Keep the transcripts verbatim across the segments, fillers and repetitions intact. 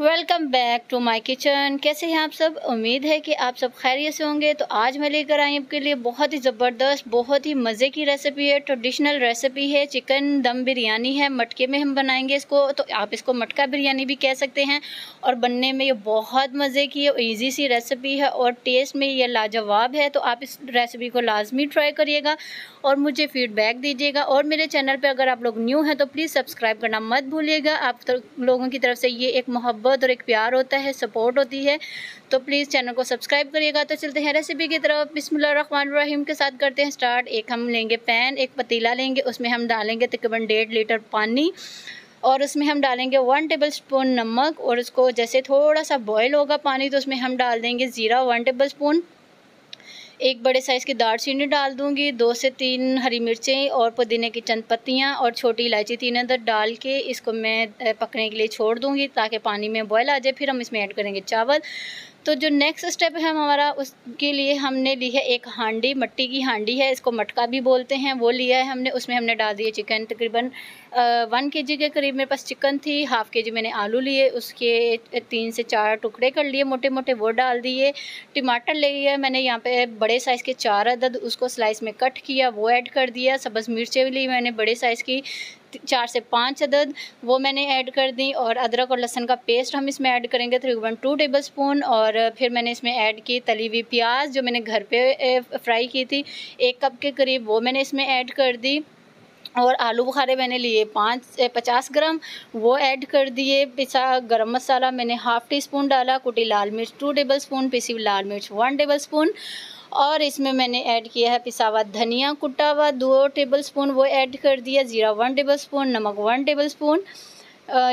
Welcome back to my kitchen. कैसे हैं आप सब? उम्मीद है कि आप सब खैरियत से होंगे। तो आज मैं लेकर आई आपके लिए बहुत ही ज़बरदस्त, बहुत ही मज़े की रेसिपी है। ट्रेडिशनल रेसिपी है, चिकन दम बिरयानी है। मटके में हम बनाएंगे इसको, तो आप इसको मटका बिरयानी भी कह सकते हैं। और बनने में ये बहुत मज़े की है, ईजी सी रेसिपी है और टेस्ट में यह लाजवाब है। तो आप इस रेसिपी को लाजमी ट्राई करिएगा और मुझे फ़ीडबैक दीजिएगा। और मेरे चैनल पर अगर आप लोग न्यू हैं तो प्लीज़ सब्सक्राइब करना मत भूलिएगा। आप लोगों की तरफ से ये एक मोहब्बत और एक प्यार होता है, सपोर्ट होती है, तो प्लीज़ चैनल को सब्सक्राइब करिएगा। तो चलते हैं रेसिपी की तरफ। बिस्मिल्लाहिर्रहमानिर्रहीम के साथ करते हैं स्टार्ट। एक हम लेंगे पैन, एक पतीला लेंगे, उसमें हम डालेंगे तकरीबन डेढ़ लीटर पानी और उसमें हम डालेंगे वन टेबल स्पून नमक। और उसको जैसे थोड़ा सा बॉयल होगा पानी तो उसमें हम डाल देंगे ज़ीरा वन टेबल स्पून, एक बड़े साइज़ की दालचीनी डाल दूंगी, दो से तीन हरी मिर्चें और पुदीने की चंद पत्तियाँ और छोटी इलायची तीन अंदर डाल के इसको मैं पकने के लिए छोड़ दूंगी ताकि पानी में बॉयल आ जाए। फिर हम इसमें ऐड करेंगे चावल। तो जो नेक्स्ट स्टेप है हमारा, उसके लिए हमने ली है एक हांडी, मिट्टी की हांडी है, इसको मटका भी बोलते हैं, वो लिया है हमने। उसमें हमने डाल दिए चिकन, तकरीबन वन के जी के करीब मेरे पास चिकन थी। हाफ़ के जी मैंने आलू लिए, उसके तीन से चार टुकड़े कर लिए मोटे मोटे, वो डाल दिए। टमाटर ले लिया मैंने यहाँ पे बड़े साइज़ के चार अदद, उसको स्लाइस में कट किया, वो ऐड कर दिया। सब्ज़ मिर्चें ली मैंने बड़े साइज़ की चार से पाँच अदद, वो मैंने ऐड कर दी। और अदरक और लहसुन का पेस्ट हम इसमें ऐड करेंगे तकरीबन टू टेबल स्पून। और फिर मैंने इसमें ऐड की तली हुई प्याज जो मैंने घर पे फ्राई की थी, एक कप के करीब, वो मैंने इसमें ऐड कर दी। और आलू बुखारे मैंने लिए पाँच पचास ग्राम, वो ऐड कर दिए। पिसा गरम मसाला मैंने हाफ़ टी स्पून डाला, कुटी लाल मिर्च टू टेबल स्पून, पिसी हुई लाल मिर्च वन टेबल स्पून। और इसमें मैंने ऐड किया है पिसा हुआ धनिया कुटा हुआ दो टेबलस्पून, वो ऐड कर दिया। जीरा वन टेबलस्पून, नमक वन टेबलस्पून,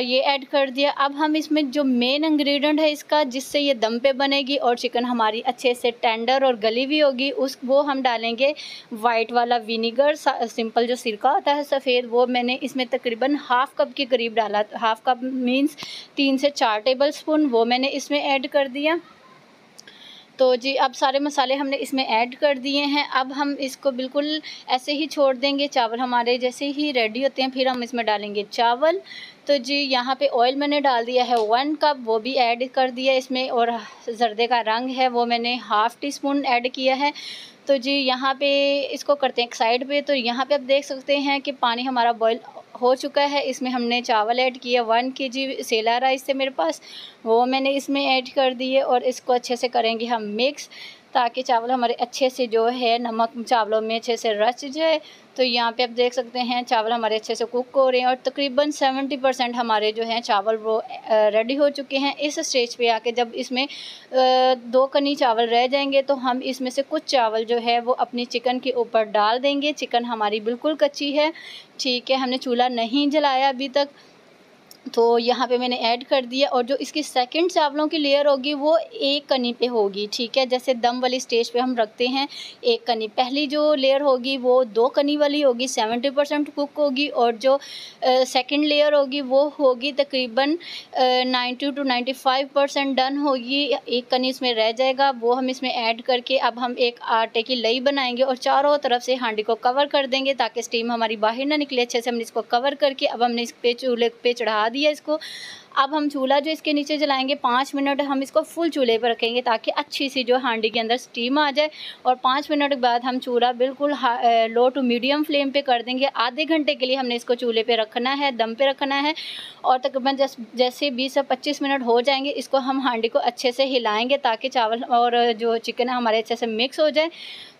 ये ऐड कर दिया। अब हम इसमें जो मेन इंग्रेडिएंट है इसका, जिससे ये दम पे बनेगी और चिकन हमारी अच्छे से टेंडर और गली हुई होगी, उस वो हम डालेंगे वाइट वाला विनीगर, सिंपल जो सिरका होता है सफ़ेद, वो मैंने इसमें तकरीबन हाफ़ कप के करीब डाला। हाफ़ कप मीन्स तीन से चार टेबलस्पून, वो मैंने इसमें ऐड कर दिया। तो जी अब सारे मसाले हमने इसमें ऐड कर दिए हैं। अब हम इसको बिल्कुल ऐसे ही छोड़ देंगे, चावल हमारे जैसे ही रेडी होते हैं फिर हम इसमें डालेंगे चावल। तो जी यहाँ पे ऑयल मैंने डाल दिया है वन कप, वो भी ऐड कर दिया इसमें। और जर्दे का रंग है वो मैंने हाफ़ टी स्पून ऐड किया है। तो जी यहाँ पे इसको करते हैं एक साइड पे। तो यहाँ पे आप देख सकते हैं कि पानी हमारा बॉयल हो चुका है, इसमें हमने चावल ऐड किया। वन के जी सेला राइस थे मेरे पास, वो मैंने इसमें ऐड कर दिए। और इसको अच्छे से करेंगे हम मिक्स ताकि चावल हमारे अच्छे से जो है नमक चावलों में अच्छे से रच जाए। तो यहाँ पे आप देख सकते हैं चावल हमारे अच्छे से कुक हो रहे हैं और तकरीबन सेवेंटी परसेंट हमारे जो हैं चावल वो रेडी हो चुके हैं। इस स्टेज पे आके जब इसमें दो कनी चावल रह जाएंगे तो हम इसमें से कुछ चावल जो है वो अपनी चिकन के ऊपर डाल देंगे। चिकन हमारी बिल्कुल कच्ची है, ठीक है, हमने चूल्हा नहीं जलाया अभी तक। तो यहाँ पे मैंने ऐड कर दिया। और जो इसकी सेकंड चावलों की लेयर होगी वो एक कनी पे होगी, ठीक है, जैसे दम वाली स्टेज पे हम रखते हैं एक कनी। पहली जो लेयर होगी वो दो कनी वाली होगी, सेवेंटी परसेंट कुक होगी। और जो सेकंड लेयर होगी वो होगी तकरीबन ninety two ninety five percent done होगी, एक कनी इसमें रह जाएगा, वो हम इसमें ऐड करके अब हम एक आटे की लई बनाएंगे और चारों तरफ से हांडी को कवर कर देंगे ताकि स्टीम हमारी बाहर ना निकले। अच्छे से हमने इसको कवर करके अब हमने इस पे चूल्हे पे चढ़ा दिया इसको। अब हम चूल्हा जो इसके नीचे जलाएंगे पाँच मिनट हम इसको फुल चूल्हे पर रखेंगे ताकि अच्छी सी जो हांडी के अंदर स्टीम आ जाए। और पाँच मिनट के बाद हम चूल्हा बिल्कुल लो टू मीडियम फ्लेम पे कर देंगे। आधे घंटे के लिए हमने इसको चूल्हे पे रखना है, दम पे रखना है। और तकरीबन जैस, जैसे बीस से पच्चीस मिनट हो जाएंगे इसको हम हांडी को अच्छे से हिलाएँगे ताकि चावल और जो चिकन है हमारे अच्छे से मिक्स हो जाए।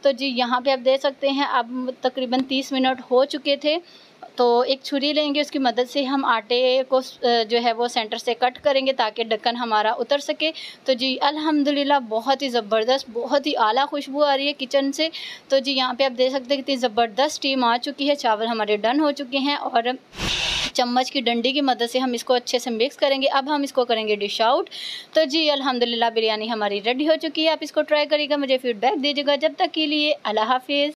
तो जी यहाँ पर आप देख सकते हैं अब तकरीबन तीस मिनट हो चुके थे। तो एक छुरी लेंगे, उसकी मदद से हम आटे को जो है वो सेंटर से कट करेंगे ताकि ढक्कन हमारा उतर सके। तो जी अल्हम्दुलिल्लाह बहुत ही ज़बरदस्त, बहुत ही आला खुशबू आ रही है किचन से। तो जी यहाँ पे आप देख सकते हैं कितनी ज़बरदस्त स्टीम आ चुकी है, चावल हमारे डन हो चुके हैं। और चम्मच की डंडी की मदद से हम इसको अच्छे से मिक्स करेंगे। अब हम इसको करेंगे डिश आउट। तो जी अल्हम्दुलिल्लाह बिरयानी हमारी रेडी हो चुकी है। आप इसको ट्राई करिएगा, मुझे फीडबैक दीजिएगा। जब तक के लिए अल्लाह हाफिज़।